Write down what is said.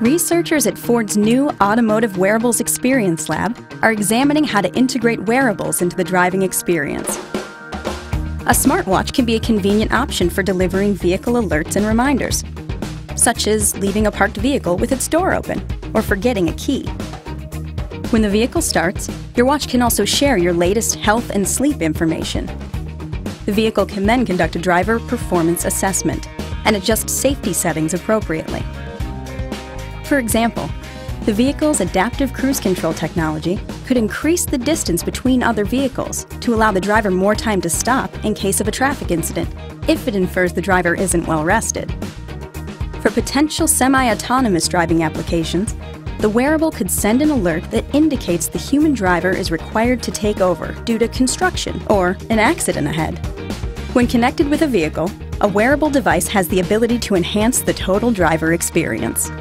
Researchers at Ford's new Automotive Wearables Experience Lab are examining how to integrate wearables into the driving experience. A smartwatch can be a convenient option for delivering vehicle alerts and reminders, such as leaving a parked vehicle with its door open or forgetting a key. When the vehicle starts, your watch can also share your latest health and sleep information. The vehicle can then conduct a driver performance assessment and adjust safety settings appropriately. For example, the vehicle's adaptive cruise control technology could increase the distance between other vehicles to allow the driver more time to stop in case of a traffic incident if it infers the driver isn't well rested. For potential semi-autonomous driving applications, the wearable could send an alert that indicates the human driver is required to take over due to construction or an accident ahead. When connected with a vehicle, a wearable device has the ability to enhance the total driver experience.